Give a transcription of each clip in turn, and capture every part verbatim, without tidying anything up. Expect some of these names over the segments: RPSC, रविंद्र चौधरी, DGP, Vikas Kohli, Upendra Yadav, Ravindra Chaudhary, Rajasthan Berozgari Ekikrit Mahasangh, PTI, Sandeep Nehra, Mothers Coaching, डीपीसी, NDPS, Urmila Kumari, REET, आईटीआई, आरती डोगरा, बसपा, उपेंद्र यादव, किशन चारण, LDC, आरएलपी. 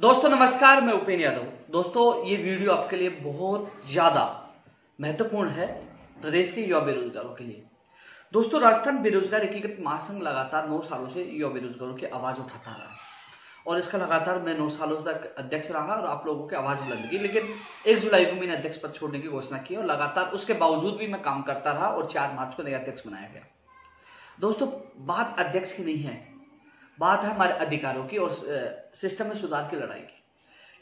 दोस्तों नमस्कार, मैं उपेंद्र यादव। दोस्तों ये वीडियो आपके लिए बहुत ज्यादा महत्वपूर्ण है प्रदेश के युवा बेरोजगारों के लिए। दोस्तों राजस्थान बेरोजगार एकीकृत महासंघ लगातार नौ सालों से युवा बेरोजगारों की आवाज उठाता रहा है और इसका लगातार मैं नौ सालों तक अध्यक्ष रहा और आप लोगों की आवाज बुलंद की, लेकिन एक जुलाई को मैंने अध्यक्ष पद छोड़ने की घोषणा की और लगातार उसके बावजूद भी मैं काम करता रहा और चार मार्च को नया अध्यक्ष बनाया गया। दोस्तों बात अध्यक्ष की नहीं है, बात है हमारे अधिकारों की और सिस्टम में सुधार की लड़ाई की।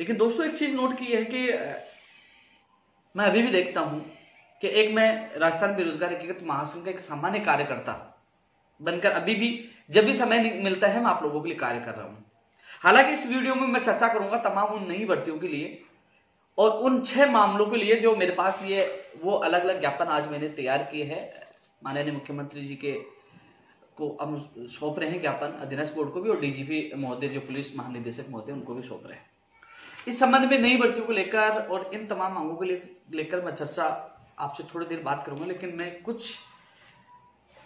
लेकिन दोस्तों एक चीज नोट की है कि मैं अभी भी देखता हूं कि एक मैं राजस्थान बेरोजगार एकीकृत महासंघ का एक सामान्य कार्यकर्ता बनकर अभी भी जब भी समय मिलता है मैं आप लोगों के लिए कार्य कर रहा हूं। हालांकि इस वीडियो में मैं चर्चा करूंगा तमाम उन नई भर्तियों के लिए और उन छह मामलों के लिए जो मेरे पास ये वो अलग अलग ज्ञापन आज मैंने तैयार किए हैं, माननीय मुख्यमंत्री जी के को हम सौंप रहे हैं ज्ञापन, अधीनस्थ बोर्ड को भी और डीजीपी महोदय जो पुलिस महानिदेशक महोदय उनको भी सौंप रहे हैं। इस संबंध में नई भर्तियों को लेकर और इन तमाम मांगों को लेकर मैं चर्चा आपसे थोड़ी देर बात करूंगा, लेकिन मैं कुछ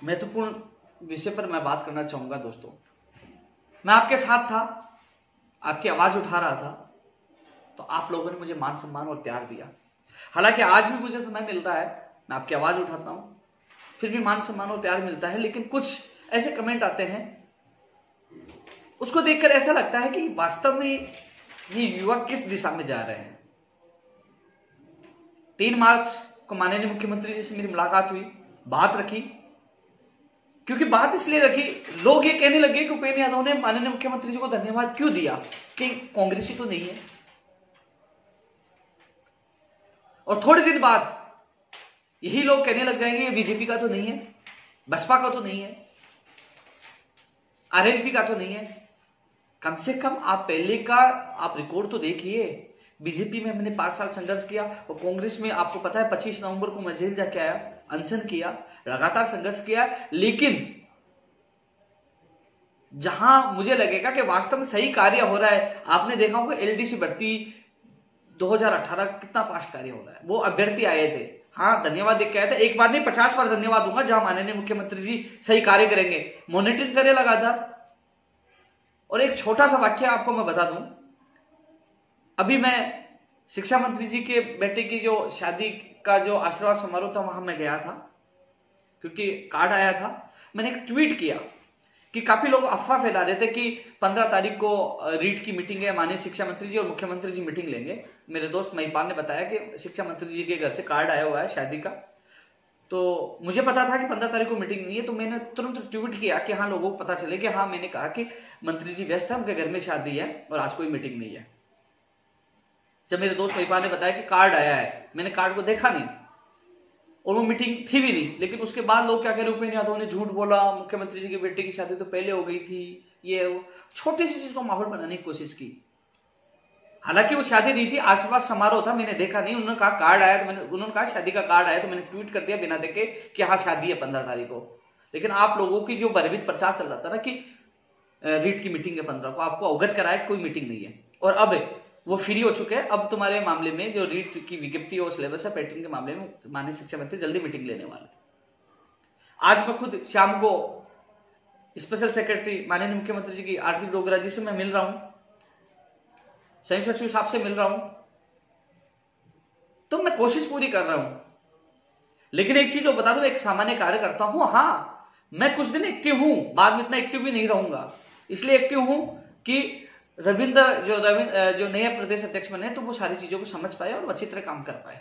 महत्वपूर्ण विषय पर मैं बात करना चाहूंगा। दोस्तों मैं आपके साथ था, आपकी आवाज उठा रहा था, तो आप लोगों ने मुझे मान सम्मान और प्यार दिया। हालांकि आज भी मुझे समय मिलता है, मैं आपकी आवाज उठाता हूँ, फिर भी मान सम्मान और प्यार मिलता है, लेकिन कुछ ऐसे कमेंट आते हैं उसको देखकर ऐसा लगता है कि वास्तव में ये युवा किस दिशा में जा रहे हैं। तीन मार्च को माननीय मुख्यमंत्री जी से मेरी मुलाकात हुई, बात रखी, क्योंकि बात इसलिए रखी लोग ये कहने लगे कि उपेंद्र यादव ने माननीय मुख्यमंत्री जी को धन्यवाद क्यों दिया कि कांग्रेसी तो नहीं है। और थोड़ी देर बाद यही लोग कहने लग जाएंगे ये बीजेपी का तो नहीं है, बसपा का तो नहीं है, आरएलपी का तो नहीं है। कम से कम आप पहले का आप रिकॉर्ड तो देखिए। बीजेपी में मैंने पांच साल संघर्ष किया और कांग्रेस में आपको पता है पच्चीस नवंबर को मैं जेल जाके आया, अनशन किया, लगातार संघर्ष किया, लेकिन जहां मुझे लगेगा कि वास्तव में सही कार्य हो रहा है, आपने देखा होगा एलडीसी भर्ती दो हज़ार अठारह कितना फास्ट कार्य हो रहा है। वो अभ्यर्थी आए थे, हाँ धन्यवाद देख के आया था, एक बार नहीं पचास बार धन्यवाद दूंगा जहां माननीय मुख्यमंत्री जी सही कार्य करेंगे, मॉनिटरिंग करें लगातार। और एक छोटा सा वाक्य आपको मैं बता दूं, अभी मैं शिक्षा मंत्री जी के बेटे की जो शादी का जो आशीर्वाद समारोह था वहां मैं गया था, क्योंकि कार्ड आया था। मैंने एक ट्वीट किया कि काफी लोग अफवाह फैला रहे थे कि पंद्रह तारीख को रीट की मीटिंग है, माननीय शिक्षा मंत्री जी और मुख्यमंत्री जी मीटिंग लेंगे। मेरे दोस्त महिपाल ने बताया कि शिक्षा मंत्री जी के घर से कार्ड आया हुआ है शादी का, तो मुझे पता था कि पंद्रह तारीख को मीटिंग नहीं है, तो मैंने तुरंत ट्वीट किया कि हाँ लोगों को पता चले कि हाँ मैंने कहा कि मंत्री जी व्यस्त है, उनके घर में शादी है और आज कोई मीटिंग नहीं है। जब मेरे दोस्त महिपाल ने बताया कि कार्ड आया है, मैंने कार्ड को देखा नहीं और वो मीटिंग थी भी नहीं, लेकिन उसके बाद लोग क्या कह रहे उपेंद्र यादव ने झूठ बोला, मुख्यमंत्री जी के बेटे की शादी तो पहले हो गई थी, ये वो छोटी सी चीज को माहौल बनाने की कोशिश की। हालांकि वो शादी नहीं थी, आशीर्वाद समारोह था, मैंने देखा नहीं। उन्होंने कहा कार्ड आया, तो मैंने उन्होंने कहा शादी का कार्ड आया, तो मैंने ट्वीट कर दिया बिना देखे कि हाँ शादी है पंद्रह तारीख को। लेकिन आप लोगों की जो भरवित प्रचार चल रहा था ना कि रीट की मीटिंग है पंद्रह को, आपको अवगत कराया कोई मीटिंग नहीं है। और अब वो फ्री हो चुके हैं, अब तुम्हारे मामले में जो रीट की विज्ञप्ति और सिलेबस है पैटर्न के मामले में माननीय शिक्षा मंत्री जल्दी मीटिंग लेने वाले। आज मैं खुद शाम को स्पेशल सेक्रेटरी माननीय मुख्यमंत्री जी की आरती डोगरा जी से मैं मिल रहा हूं, संयुक्त सचिव साहब से मिल रहा हूं, तो मैं कोशिश पूरी कर रहा हूं। लेकिन एक चीज बता दो, एक सामान्य कार्य करता हूं, हाँ मैं कुछ दिन एक्टिव हूं, बाद में इतना एक्टिव भी नहीं रहूंगा। इसलिए एक्टिव हूं कि रविंद्र जो रविंद्र जो नए प्रदेश अध्यक्ष बने तो वो सारी चीजों को समझ पाए और अच्छी तरह काम कर पाए।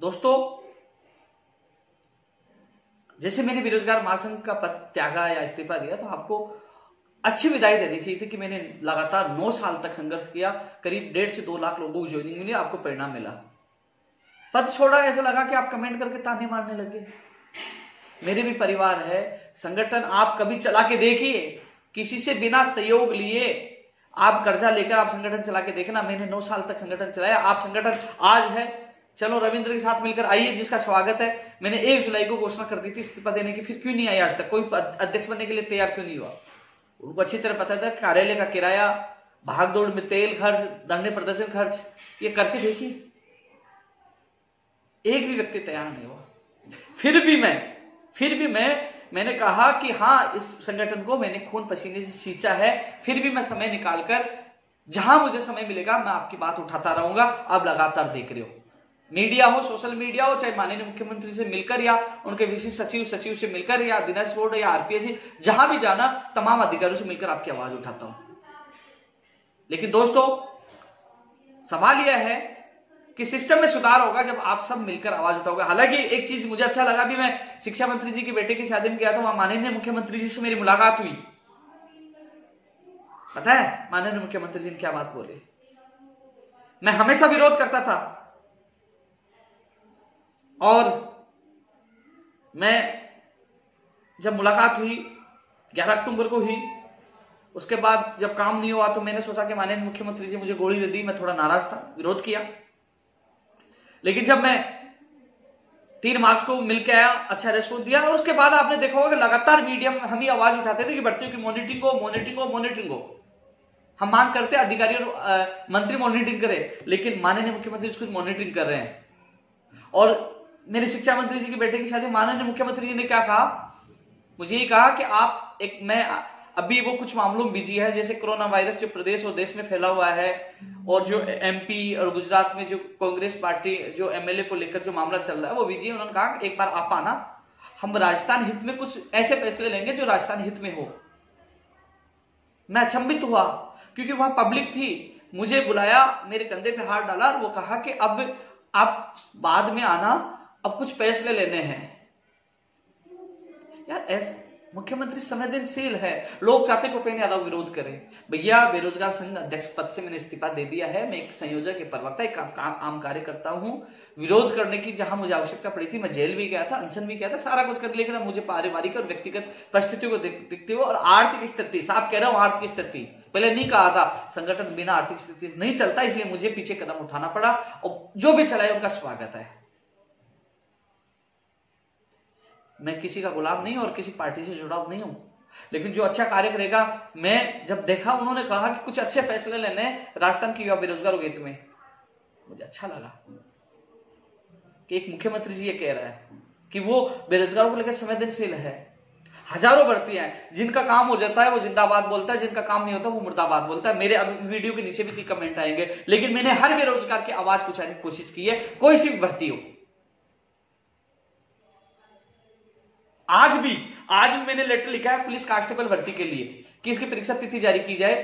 दोस्तों जैसे मैंने बेरोजगार महासंघ का पद त्यागा या इस्तीफा दिया तो आपको अच्छी विदाई देनी चाहिए थी कि मैंने लगातार नौ साल तक संघर्ष किया, करीब डेढ़ से दो लाख लोगों को ज्वाइनिंग मिली, आपको परिणाम मिला। पद छोड़ा ऐसा लगा कि आप कमेंट करके ताने मारने लगे। मेरे भी परिवार है, संगठन आप कभी चला के देखिए, किसी से बिना सहयोग लिए आप कर्जा लेकर आप संगठन चला के देखना। मैंने नौ साल तक संगठन चलाया, आप संगठन आज है, चलो रविंद्र के साथ मिलकर आइए जिसका स्वागत है। मैंने एक जुलाई को घोषणा कर दी थी इस्तीफा देने की, फिर क्यों नहीं आया आज तक, कोई अध्यक्ष बनने के लिए तैयार क्यों नहीं हुआ। उनको अच्छी तरह पता था कार्यालय का किराया, भागदौड़ में तेल खर्च, धरने प्रदर्शन खर्च, ये करके देखिए, एक भी व्यक्ति तैयार नहीं हुआ। फिर भी मैं फिर भी मैं मैंने कहा कि हाँ, इस संगठन को मैंने खून पसीने से सींचा है, फिर भी मैं समय निकालकर जहां मुझे समय मिलेगा मैं आपकी बात उठाता रहूंगा। आप लगातार देख रहे हो, मीडिया हो, सोशल मीडिया हो, चाहे माननीय मुख्यमंत्री से मिलकर या उनके विशेष सचिव सचिव से मिलकर या दिनेश बोर्ड या आरपीएससी, जहां भी जाना तमाम अधिकारियों से मिलकर आपकी आवाज उठाता हूं। लेकिन दोस्तों, सवाल यह है कि सिस्टम में सुधार होगा जब आप सब मिलकर आवाज उठाओगे। हालांकि एक चीज मुझे अच्छा लगा, भी मैं शिक्षा मंत्री जी के बेटे की शादी में गया था, वहां माननीय मुख्यमंत्री जी से मेरी मुलाकात हुई। पता है माननीय मुख्यमंत्री जी ने क्या बात बोले? मैं हमेशा विरोध करता था और मैं जब मुलाकात हुई ग्यारह अक्टूबर को हुई, उसके बाद जब काम नहीं हुआ तो मैंने सोचा कि माननीय मुख्यमंत्री जी मुझे गोली दे दी। मैं थोड़ा नाराज था, विरोध किया, लेकिन जब मैं तीन मार्च को मिलकर आया, अच्छा रेस्पॉन्स दिया। और उसके बाद आपने देखा होगा कि लगातार मीडिया में हम ही आवाज उठाते थे कि भर्तियों की मॉनिटरिंग हो, मॉनिटरिंग हो, मॉनिटरिंग हो। हम मांग करते अधिकारी और मंत्री मॉनिटरिंग करे, लेकिन माननीय मुख्यमंत्री जी मॉनिटरिंग कर रहे हैं। और मेरे शिक्षा मंत्री जी के बेटे की शादी, माननीय मुख्यमंत्री जी ने क्या कहा? मुझे ये कहा कि आप एक, मैं अभी वो कुछ मामलों में बिजी है, जैसे कोरोना वायरस जो प्रदेश और देश में फैला हुआ है और जो एमपी और गुजरात में जो कांग्रेस पार्टी जो एमएलए को लेकर जो मामला चल रहा है वो बिजी है। उन्होंने कहा एक बार आप आना, हम राजस्थान हित में कुछ ऐसे फैसले लेंगे जो राजस्थान हित में हो। मैं अचंभित हुआ क्योंकि वहां पब्लिक थी, मुझे बुलाया, मेरे कंधे पे हाथ डाला और वो कहा कि अब आप बाद में आना, अब कुछ फैसले लेने हैं। यार ऐसा मुख्यमंत्री संवेदनशील है। लोग चाहते को उपेन्द्र यादव विरोध करें। भैया, बेरोजगार संघ अध्यक्ष पद से मैंने इस्तीफा दे दिया है। मैं एक संयोजक, एक प्रवक्ता, एक काम, काम आम कार्यकर्ता हूं। विरोध करने की जहां मुझे आवश्यकता पड़ी थी, मैं जेल भी गया था, अनशन भी गया था, सारा कुछ कर, लेकिन मुझे पारिवारिक और व्यक्तिगत परिस्थितियों को देखते हुए और आर्थिक स्थिति, साफ कह रहा हूं आर्थिक स्थिति, पहले नहीं कहा था संगठन बिना आर्थिक स्थिति नहीं चलता, इसलिए मुझे पीछे कदम उठाना पड़ा और जो भी चलाए उनका स्वागत है। मैं किसी का गुलाम नहीं और किसी पार्टी से जुड़ा नहीं हूं, लेकिन जो अच्छा कार्य करेगा। मैं जब देखा उन्होंने कहा कि कुछ अच्छे फैसले लेने राजस्थान के युवा बेरोजगारों के हित में, मुझे अच्छा लगा कि एक मुख्यमंत्री जी ये कह रहा है कि वो बेरोजगारों को लेकर संवेदनशील है। हजारों भर्तियां हैं, जिनका काम हो जाता है वो जिंदाबाद बोलता है, जिनका काम नहीं होता वो मुर्दाबाद बोलता है। मेरे अभी वीडियो के नीचे भी कमेंट आएंगे, लेकिन मैंने हर बेरोजगार की आवाज पहुंचाने की कोशिश की है, कोई सी भर्ती हो। आज भी आज भी मैंने लेटर लिखा है पुलिस कांस्टेबल भर्ती के लिए कि इसकी परीक्षा तिथि जारी की जाए।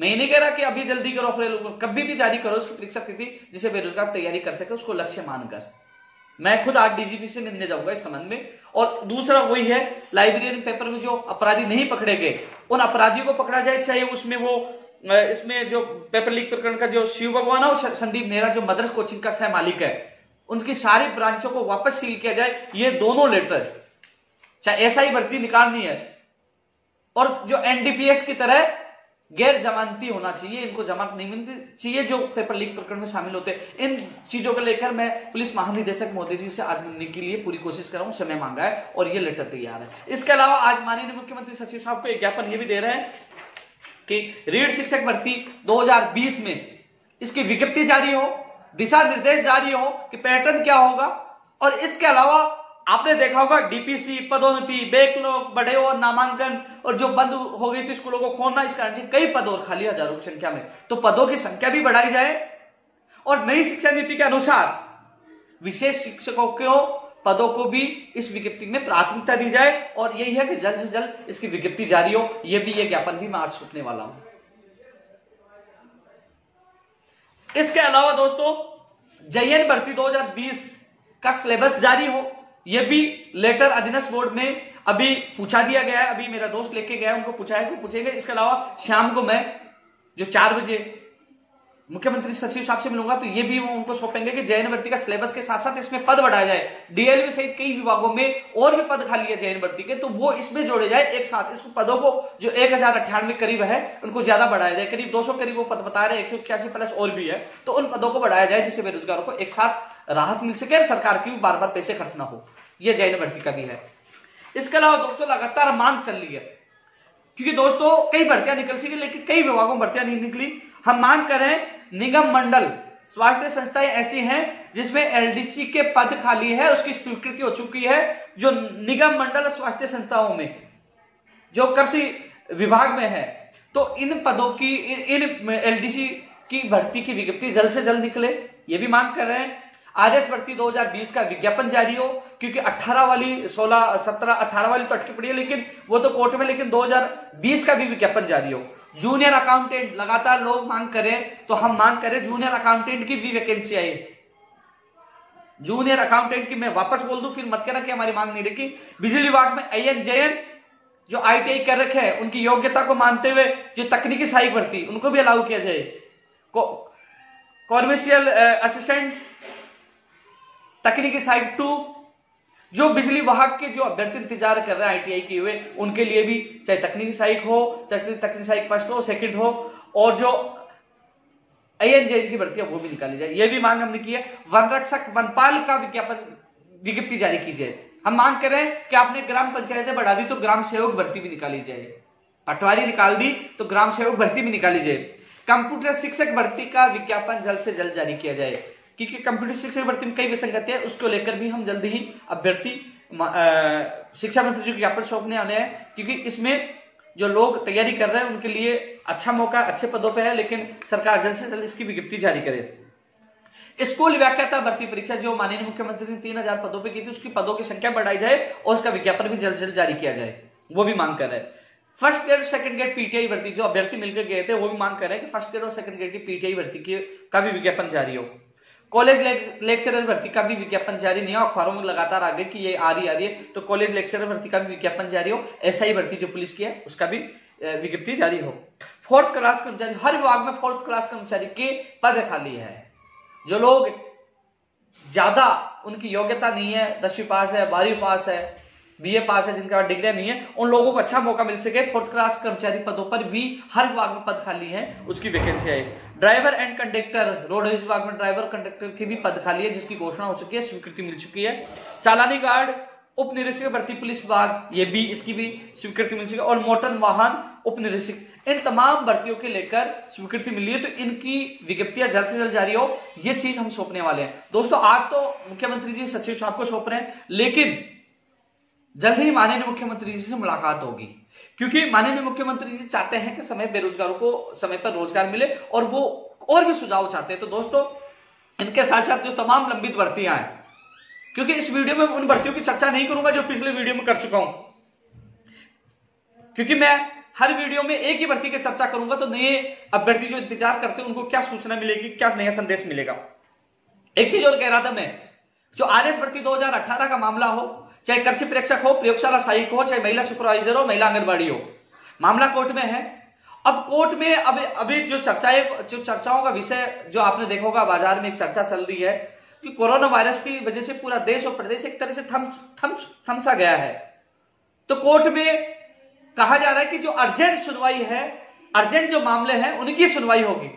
मैं ये नहीं कह रहा कि अभी जल्दी करो, अपने लोगों को कभी भी जारी करो इसकी परीक्षा तिथि, जिसे बेरोजगार तैयारी कर सके, उसको लक्ष्य मानकर। मैं खुद आज डीजीपी से मिलने जाऊंगा इस संबंध में। और दूसरा वही है, लाइब्रेरियन पेपर में जो अपराधी नहीं पकड़े गए उन अपराधियों को पकड़ा जाए, चाहे उसमें वो इसमें जो पेपर लीक प्रकरण का जो शिव भगवान और संदीप नेहरा जो मदर्स कोचिंग का सह मालिक है, उनकी सारी ब्रांचों को वापस सील किया जाए। ये दोनों लेटर, चाहे ऐसा ही भर्ती निकालनी है और जो एनडीपीएस की तरह गैर जमानती होना चाहिए, इनको जमानत नहीं मिलनी चाहिए जो पेपर लीक प्रकरण में शामिल होते हैं। इन चीजों को लेकर मैं पुलिस महानिदेशक महोदय जी से आज मिलने के लिए पूरी कोशिश कर रहा हूं, समय मांगा है और ये लेटर तैयार है। इसके अलावा आज माननीय मुख्यमंत्री सचिव साहब को एक ज्ञापन ये भी दे रहे हैं कि रीट शिक्षक भर्ती दो हजार बीस में इसकी विज्ञप्ति जारी हो, दिशा निर्देश जारी हो कि पैटर्न क्या होगा। और इसके अलावा आपने देखा होगा डीपीसी, पदोन्नति, बैकलॉग, बढ़े और नामांकन और जो बंद हो गई थी स्कूलों को खोलना, इस कारण कई पद और खाली हजारों की संख्या में, तो पदों की संख्या भी बढ़ाई जाए। और नई शिक्षा नीति के अनुसार विशेष शिक्षकों को पदों को भी इस विज्ञप्ति में प्राथमिकता दी जाए और यही है कि जल्द से जल्द इसकी विज्ञप्ति जारी हो। यह भी यह ज्ञापन भी मैं आज सौंपने वाला हूं। इसके अलावा दोस्तों, जयन भर्ती दो हजार बीस का सिलेबस जारी हो, यह भी लेटर अधीनस्थ बोर्ड में अभी पूछा दिया गया है। अभी मेरा दोस्त लेके गया, उनको पूछा है कि पूछेंगे। इसके अलावा शाम को मैं जो चार बजे मुख्यमंत्री सचिव साहब से मिलूंगा तो ये भी वो उनको सौंपेंगे कि जयन भर्ती का सिलेबस के साथ साथ इसमें पद बढ़ाया जाए। डीएलबी सहित कई विभागों में और भी पद खाली है जयन भर्ती के, तो वो इसमें जोड़े जाए एक साथ। इसको पदों को जो एक हजार अट्ठानवे करीब है उनको ज्यादा बढ़ाया जाए, करीब दो सौ करीब वो पद बता रहे हैं, एक सौ इक्यासी प्लस और भी है, तो उन पदों को बढ़ाया जाए जिससे बेरोजगारों को एक साथ राहत मिल सके और सरकार की भी बार बार पैसे खर्च ना हो। यह जयन भर्ती का भी है। इसके अलावा दोस्तों, लगातार मांग चल रही है क्योंकि दोस्तों कई भर्तियां निकल सकी, लेकिन कई विभागों में भर्तियां नहीं निकली। हम मांग कर रहे हैं निगम मंडल स्वास्थ्य संस्थाएं ऐसी हैं जिसमें एलडीसी के पद खाली है, उसकी स्वीकृति हो चुकी है, जो निगम मंडल स्वास्थ्य संस्थाओं में, जो कृषि विभाग में है। तो इन पदों की, इन एलडीसी की भर्ती की विज्ञप्ति जल्द से जल्द निकले, ये भी मांग कर रहे हैं। आरएस भर्ती दो हज़ार बीस का विज्ञापन जारी हो, क्योंकि अठारह वाली सोलह सत्रह अठारह वाली तो अटकी पड़ी है, लेकिन वो तो कोर्ट में, लेकिन दो हज़ार बीस का भी विज्ञापन जारी हो। जूनियर अकाउंटेंट लगातार लोग मांग करें, तो हम मांग करें जूनियर अकाउंटेंट की भी वैकेंसी आई। जूनियर अकाउंटेंट की मैं वापस बोल दूं, फिर मत कहना कि हमारी मांग नहीं रखी। बिजली विभाग में आई जयन जो आई कर रखे हैं, उनकी योग्यता को मानते हुए जो तकनीकी सहायक भर्ती, उनको भी अलाउ किया जाए। कॉमर्शियल असिस्टेंट तकनीकी साइड टू, जो बिजली विभाग के जो अभ्यर्थी इंतजार कर रहे हैं आईटीआई के हुए, उनके लिए भी चाहे तकनीकी सहायक हो, चाहे तकनीकी सहायक फर्स्ट हो, सेकंड हो, और जो आईएनजे की भर्ती है वो भी निकाली जाए, ये भी मांग हमने की है। वन रक्षक वनपाल का विज्ञापन विज्ञप्ति जारी की जाए। हम मांग कर रहे हैं कि आपने ग्राम पंचायतें बढ़ा दी तो ग्राम सेवक भर्ती भी निकाली जाए, पटवारी निकाल दी तो ग्राम सेवक भर्ती भी निकाली जाए। कंप्यूटर शिक्षक भर्ती का विज्ञापन जल्द से जल्द जारी किया जाए, क्योंकि कंप्यूटर शिक्षक भर्ती में कई विसंगतियां, उसको लेकर भी हम जल्दी ही अभ्यर्थी शिक्षा मंत्री जी को ज्ञापन सौंपने वाले हैं, क्योंकि इसमें जो लोग तैयारी कर रहे हैं उनके लिए अच्छा मौका अच्छे पदों पे है, लेकिन सरकार जल्द से जल्द इसकी विज्ञप्ति जारी करे। स्कूल व्याख्याता भर्ती परीक्षा जो माननीय मुख्यमंत्री ने तीन हजार पदों पर की थी, उसकी पदों की संख्या बढ़ाई जाए और उसका विज्ञापन भी जल्द से जल्द जारी किया जाए, वो भी मांग कर रहे हैं। First grade second grade PTI भर्ती जो अभ्यर्थी मिलकर गए थे, वो भी मांग कर रहे हैं कि फर्स्ट ग्रेड और सेकंड ग्रेड की पीटीआई भर्ती का भी विज्ञापन जारी हो। कॉलेज लेक्चरर भर्ती का भी विज्ञापन जारी नहीं हो, अखबारों में लगातार आ गए कि ये आ रही आ रही है, तो कॉलेज लेक्चरर भर्ती का भी विज्ञापन जारी हो। एसआई भर्ती जो पुलिस की है उसका भी विज्ञप्ति जारी हो। फोर्थ क्लास कर्मचारी, हर विभाग में फोर्थ क्लास कर्मचारी के पद खाली है। जो लोग ज्यादा, उनकी योग्यता नहीं है, दसवीं पास है, बारहवीं पास है, बीए पास है, जिनका डिग्री नहीं है, उन लोगों को अच्छा मौका मिल सके। फोर्थ क्लास कर्मचारी पदों पर भी हर विभाग में पद खाली है, उसकी वैकेंसी है। ड्राइवर एंड कंडक्टर, रोडवेज विभाग में ड्राइवर कंडक्टर की भी पद खाली है, जिसकी घोषणा हो चुकी है, स्वीकृति मिल चुकी है। चालानी गार्ड उप निरीक्षक भर्ती पुलिस विभाग, ये भी, इसकी भी स्वीकृति मिल चुकी है। और मोटर वाहन उप निरीक्षक, इन तमाम भर्तियों के लेकर स्वीकृति मिली है, तो इनकी विज्ञप्तियां जल्द से जल्द जारी हो, ये चीज हम सौंपने वाले हैं। दोस्तों, आज तो मुख्यमंत्री जी सचिव साहब को सौंप रहे हैं, लेकिन जल्द ही माननीय मुख्यमंत्री जी से मुलाकात होगी, क्योंकि माननीय मुख्यमंत्री जी चाहते हैं कि समय बेरोजगारों को समय पर रोजगार मिले, और वो और भी सुझाव चाहते हैं। तो दोस्तों, इनके साथ साथ जो तमाम लंबित भर्तियां हैं, क्योंकि इस वीडियो में उन भर्तियों की चर्चा नहीं करूंगा जो पिछले वीडियो में कर चुका हूं, क्योंकि मैं हर वीडियो में एक ही भर्ती की चर्चा करूंगा, तो नए अभ्यर्थी जो इंतजार करते हैं उनको क्या सूचना मिलेगी, क्या नया संदेश मिलेगा। एक चीज और कह रहा था मैं, जो आरएस भर्ती दो हजार अठारह का मामला हो, चाहे कृषि प्रेक्षक हो, प्रयोगशाला सहायक हो, चाहे महिला सुपरवाइजर हो, महिला आंगनबाड़ी हो, मामला कोर्ट में है। अब कोर्ट में अब अभी जो चर्चाएं जो चर्चाओं का विषय, जो आपने देखा होगा बाजार में एक चर्चा चल रही है कि कोरोना वायरस की वजह से पूरा देश और प्रदेश एक तरह से थम थम थमसा गया है। तो कोर्ट में कहा जा रहा है कि जो अर्जेंट सुनवाई है, अर्जेंट जो मामले हैं उनकी सुनवाई होगी।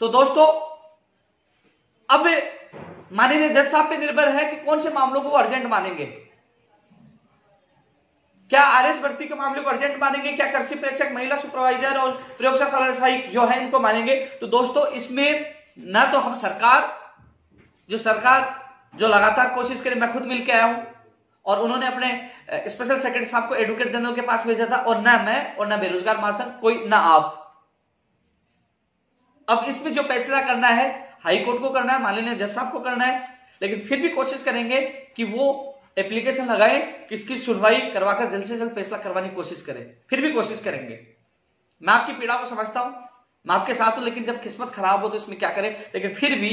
तो दोस्तों, अब माननीय जज साहब पे निर्भर है कि कौन से मामलों को वो अर्जेंट मानेंगे। क्या आरएस भर्ती के मामले को अर्जेंट मानेंगे, क्या कृषि प्रेक्षक, महिला सुपरवाइजर और प्रयोगशाला सहायक जो है इनको मानेंगे। तो दोस्तों, इसमें ना तो हम सरकार जो सरकार जो लगातार कोशिश करे, मैं खुद मिलकर आया हूं और उन्होंने अपने स्पेशल सेक्रेटरी साहब को एडवोकेट जनरल के पास भेजा था, और ना मैं और ना बेरोजगार महासंघ, कोई ना आप। अब इसमें जो फैसला करना है हाईकोर्ट को करना है, माननीय जज साहब को करना है, लेकिन फिर भी कोशिश करेंगे कि वो एप्लीकेशन लगाए, किसकी सुनवाई करवाकर जल्द से जल्द फैसला करवाने की कोशिश करें। फिर भी कोशिश करेंगे, मैं आपकी पीड़ा को समझता हूं, मैं आपके साथ हूं, लेकिन जब किस्मत खराब हो तो इसमें क्या करें। लेकिन फिर भी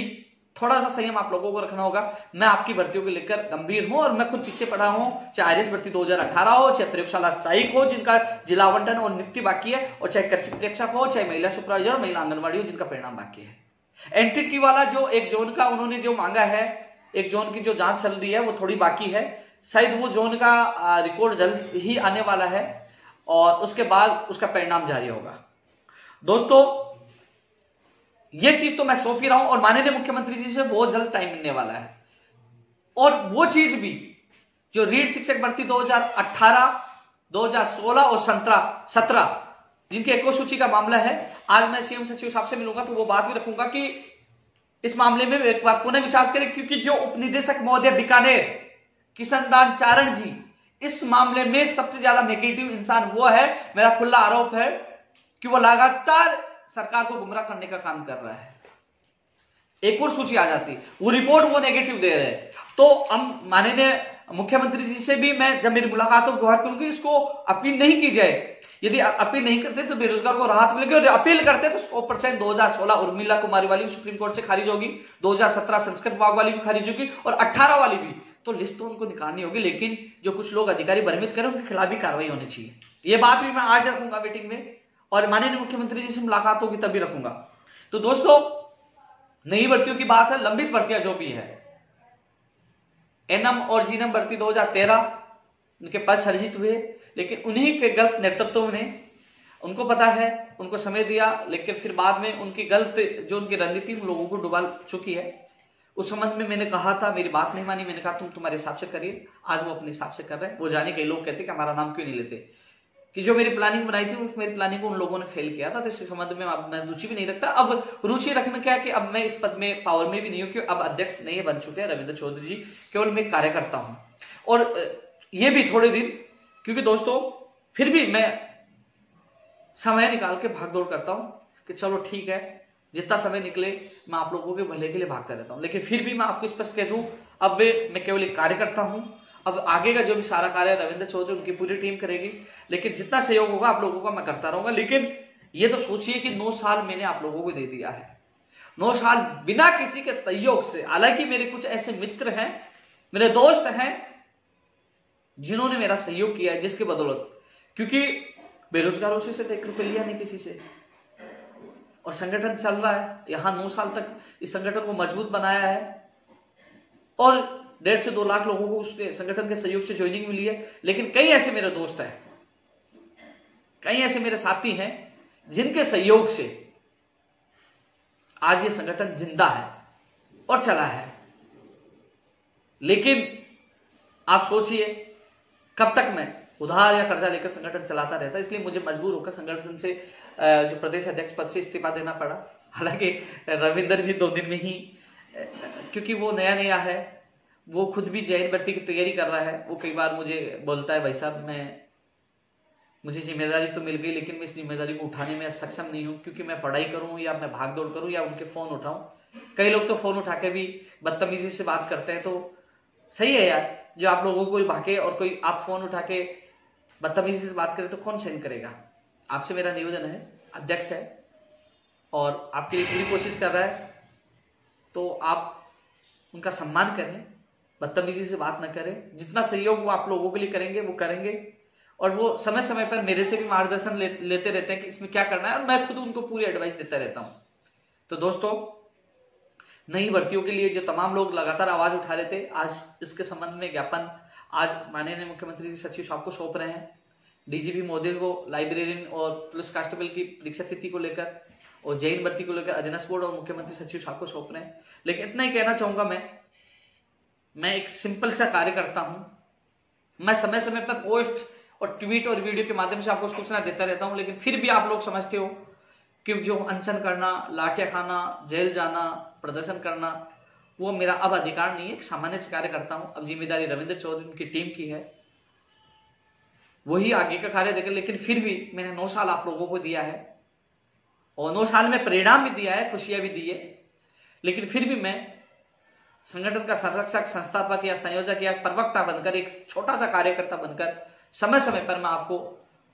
थोड़ा सा संयम आप लोगों को रखना होगा। मैं आपकी भर्तियों को लेकर गंभीर हूं और मैं खुद पीछे पड़ा हूं, चाहे आरएस भर्ती दो हज़ार अठारह हो, चाहे प्रयोगशाला सहायक हो जिनका जिला आवंटन और नियुक्ति बाकी है, और चाहे कृषि प्रेक्षक हो, चाहे महिला सुपरवाइजर और महिला आंगनबाड़ी हो जिनका परिणाम बाकी है। एंट्री की वाला जो एक जोन का उन्होंने जो मांगा है, एक जोन की जो जांच चल रही है वो थोड़ी बाकी है, शायद वो जोन का रिकॉर्ड जल्द ही आने वाला है और उसके बाद उसका परिणाम जारी होगा। दोस्तों, ये चीज तो मैं सौंप ही रहा हूं और माननीय मुख्यमंत्री जी से बहुत जल्द टाइम मिलने वाला है, और वो चीज भी जो रीट शिक्षक भर्ती दो हज़ार अठारह, दो हज़ार सोलह और सत्रह जिनकी एको सूची का मामला है, आज मैं सीएम सचिव साहब से मिलूंगा तो वो बात भी रखूंगा कि इस मामले में एक बार पुनः विचार करें, क्योंकि जो उपनिदेशक महोदय बीकानेर किशन चारण जी, इस मामले में सबसे ज्यादा नेगेटिव इंसान वो है। मेरा खुला आरोप है कि वो लगातार सरकार को गुमराह करने का काम कर रहा है। एक और सूची आ जाती, वो रिपोर्ट वो नेगेटिव दे रहे। तो हम माननीय मुख्यमंत्री जी से भी मैं जब मेरी मुलाकात हो गुहार करूंगी, इसको अपील नहीं की जाए। यदि अपील नहीं करते तो बेरोजगार को राहत मिलेगी, और अपील करते तो सौ परसेंट दो हजार सोलह उर्मिला कुमारी वाली सुप्रीम कोर्ट से खारिज होगी, दो हजार सत्रह संस्कृत विभाग वाली भी खारिज होगी, और अट्ठारह वाली भी। तो लिस्ट तो उनको निकालनी होगी, लेकिन जो कुछ लोग अधिकारी भ्रमित करें उनके खिलाफ भी कार्रवाई होनी चाहिए। ये बात भी मैं आज रखूंगा मीटिंग में, और माननीय मुख्यमंत्री जी से मुलाकात होगी तभी रखूंगा। तो दोस्तों, नई भर्तियों की बात है, लंबित भर्तियां जो भी है, एनम और जीनम भर्ती दो हजार तेरह उनके पास सर्जित हुए, लेकिन उन्हीं के गलत नेतृत्व ने, उनको पता है, उनको समय दिया, लेकिन फिर बाद में उनकी गलत जो उनकी रणनीति लोगों को डुबा चुकी है। उस संबंध में मैंने कहा था, मेरी बात नहीं मानी, मैंने कहा तुम तुम्हारे हिसाब से करिए। आज वो अपने हिसाब से कर रहे हैं। वो जाने कई लोग कहते कि हमारा नाम क्यों नहीं लेते, कि जो मेरी प्लानिंग बनाई थी मेरी प्लानिंग को उन लोगों ने फेल किया था, तो इस संबंध में अब मैं रुचि भी नहीं रखता। अब रुचि रखना क्या कि अब मैं इस पद में पावर में भी नहीं हूं, क्योंकि अब अध्यक्ष नहीं बन चुके हैं रविंद्र चौधरी जी, केवल मैं कार्यकर्ता हूं। और ये भी थोड़े दिन, क्योंकि दोस्तों फिर भी मैं समय निकाल के भाग दौड़ करता हूं कि चलो ठीक है, जितना समय निकले मैं आप लोगों के भले के लिए भागता रहता हूं। लेकिन फिर भी मैं आपको स्पष्ट कह दूं, अब मैं केवल एक कार्यकर्ता हूं। अब आगे का जो भी सारा कार्य रविंद्र चौधरी उनकी पूरी टीम करेगी, लेकिन जितना सहयोग होगा आप लोगों का मैं करता रहूंगा। लेकिन ये तो सोचिए कि नौ साल मैंने आप लोगों को दे दिया है, नौ साल बिना किसी के सहयोग से। हालांकि मेरे कुछ ऐसे मित्र हैं, मेरे दोस्त हैं, जिन्होंने मेरा सहयोग किया है, जिसके बदौलत, क्योंकि बेरोजगारों से तो एक रुपया लिया नहीं किसी से, और संगठन चल रहा है। यहां नौ साल तक इस संगठन को मजबूत बनाया है, और डेढ़ से दो लाख लोगों को उसके संगठन के सहयोग से ज्वाइनिंग मिली है। लेकिन कई ऐसे मेरे दोस्त हैं, कई ऐसे मेरे साथी हैं, जिनके सहयोग से आज ये संगठन जिंदा है और चला है। लेकिन आप सोचिए कब तक मैं उधार या कर्जा लेकर संगठन चलाता रहता। इसलिए मुझे मजबूर होकर संगठन से जो प्रदेश अध्यक्ष पद से इस्तीफा देना पड़ा। हालांकि रविंद्र भी दो दिन में ही, क्योंकि वो नया नया है, वो खुद भी जैन भर्ती की तैयारी कर रहा है, वो कई बार मुझे बोलता है भाई साहब मैं, मुझे जिम्मेदारी तो मिल गई, लेकिन मैं इस जिम्मेदारी को उठाने में सक्षम नहीं हूँ, क्योंकि मैं पढ़ाई करूँ या मैं भाग दौड़ करूँ या उनके फोन उठाऊं। कई लोग तो फोन उठा के भी बदतमीजी से बात करते हैं। तो सही है यार, जो आप लोगों को भागे और कोई आप फोन उठा के बदतमीजी से बात करे तो कौन सहन करेगा। आपसे मेरा निवेदन है, अध्यक्ष है और आपके लिए पूरी कोशिश कर रहा है, तो आप उनका सम्मान करें, बदतमीजी से बात न करें। जितना सहयोग वो आप लोगों के लिए करेंगे वो करेंगे, और वो समय समय पर मेरे से भी मार्गदर्शन ले, लेते रहते हैं कि इसमें क्या करना है, और मैं खुद उनको पूरी एडवाइस देता रहता हूं। तो दोस्तों, नई भर्तियों के लिए जो तमाम लोग लगातार आवाज उठा रहे थे, आज इसके संबंध में ज्ञापन आज माननीय मुख्यमंत्री जी सचिव साहब को सौंप रहे हैं। डीजीपी महोदय को लाइब्रेरियन और पुलिस कांस्टेबल की परीक्षा तिथि को लेकर और जैन भर्ती को लेकर अधीनस्थ बोर्ड और मुख्यमंत्री सचिव साहब को सौंप रहे हैं। लेकिन इतना ही कहना चाहूंगा, मैं मैं एक सिंपल सा कार्य करता हूं। मैं समय समय पर पोस्ट और ट्वीट और वीडियो के माध्यम से आपको सूचना देता रहता हूं, लेकिन फिर भी आप लोग समझते हो कि जो अनशन करना, लाठियां खाना, जेल जाना, प्रदर्शन करना, वो मेरा अब अधिकार नहीं है। एक सामान्य से कार्य करता हूं। अब जिम्मेदारी रविंद्र चौधरी उनकी टीम की है, वही आगे का कार्य देकर। लेकिन फिर भी मैंने नौ साल आप लोगों को दिया है, और नौ साल में परिणाम भी दिया है, खुशियां भी दी है। लेकिन फिर भी मैं संगठन का संरक्षक, संस्थापक या संयोजक या प्रवक्ता बनकर, एक छोटा सा कार्यकर्ता बनकर, समय समय पर मैं आपको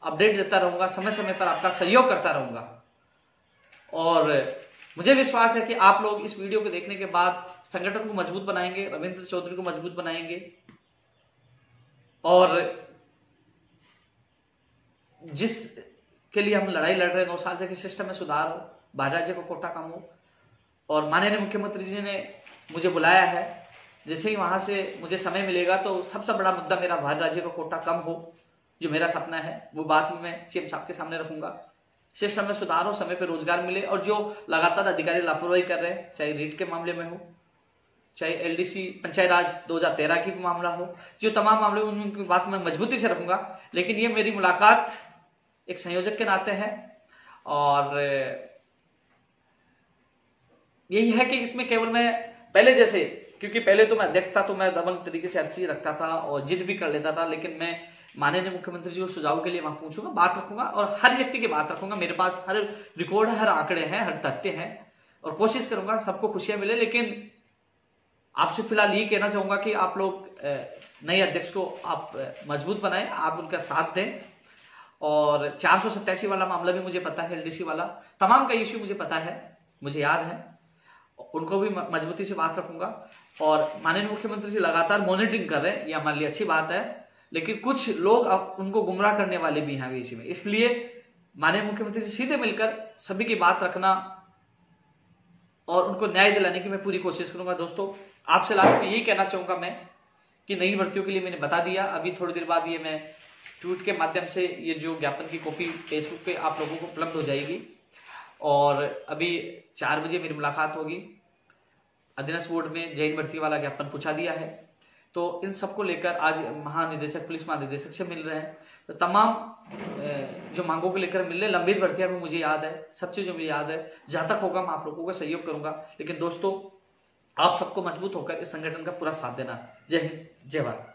अपडेट देता रहूंगा, समय समय पर आपका सहयोग करता रहूंगा। और मुझे विश्वास है कि आप लोग इस वीडियो को देखने के बाद संगठन को मजबूत बनाएंगे, रविंद्र चौधरी को मजबूत बनाएंगे, और जिस के लिए हम लड़ाई लड़ रहे हैं नौ साल से, कि सिस्टम में सुधार हो, बाजाजी को कोटा कम हो। और माननीय मुख्यमंत्री जी ने मुझे बुलाया है, जैसे ही वहां से मुझे समय मिलेगा तो सबसे बड़ा मुद्दा मेरा भारत राज्य का कोटा कम हो, जो मेरा सपना है, वो बात भी मैं सीएम साहब के सामने रखूंगा। सिस्टम में सुधार हो, समय पर रोजगार मिले, और जो लगातार अधिकारी लापरवाही कर रहे हैं, चाहे रीट के मामले में हो, चाहे एलडीसी पंचायत राज दो हजार तेरह की मामला हो, जो तमाम मामले उनकी बात मैं मजबूती से रखूंगा। लेकिन ये मेरी मुलाकात एक संयोजक के नाते है, और यही है कि इसमें केवल मैं पहले जैसे, क्योंकि पहले तो मैं अध्यक्ष था तो मैं दबंग तरीके से अर्जी रखता था और जिद भी कर लेता था, लेकिन मैं माननीय मुख्यमंत्री जी को सुझाव के लिए वहां पूछूंगा, बात रखूंगा और हर व्यक्ति की बात रखूंगा। मेरे पास हर रिकॉर्ड है, हर आंकड़े हैं, हर तथ्य हैं और कोशिश करूंगा सबको खुशियां मिले। लेकिन आपसे फिलहाल ये कहना चाहूंगा कि आप लोग नए अध्यक्ष को आप मजबूत बनाएं, आप उनका साथ दें। और चार सौ सत्तासी वाला मामला भी मुझे पता है, एलडीसी वाला, तमाम का इश्यू मुझे पता है, मुझे याद है, उनको भी मजबूती से बात रखूंगा। और माननीय मुख्यमंत्री जी लगातार मॉनिटरिंग कर रहे हैं, ये हमारे लिए अच्छी बात है, लेकिन कुछ लोग अब उनको गुमराह करने वाले भी हैं इसी में। इसलिए माननीय मुख्यमंत्री जी सीधे मिलकर सभी की बात रखना और उनको न्याय दिलाने की मैं पूरी कोशिश करूंगा। दोस्तों, आपसे लास्ट में यही कहना चाहूंगा मैं कि नई भर्तियों के लिए मैंने बता दिया, अभी थोड़ी देर बाद ये मैं ट्वीट के माध्यम से ये जो ज्ञापन की कॉपी फेसबुक पे आप लोगों को उपलब्ध हो जाएगी। और अभी चार बजे मेरी मुलाकात होगी, अधीनस्थ बोर्ड में जैन भर्ती वाला ज्ञापन पूछा दिया है, तो इन सबको लेकर आज महानिदेशक, पुलिस महानिदेशक से मिल रहे हैं, तो तमाम जो मांगों को लेकर मिल रहे, लंबित भर्तियां भी मुझे याद है, सब चीज मुझे याद है, जहां तक होगा मैं आप लोगों को सहयोग करूंगा। लेकिन दोस्तों, आप सबको मजबूत होकर इस संगठन का पूरा साथ देना। जय हिंद, जय भारत।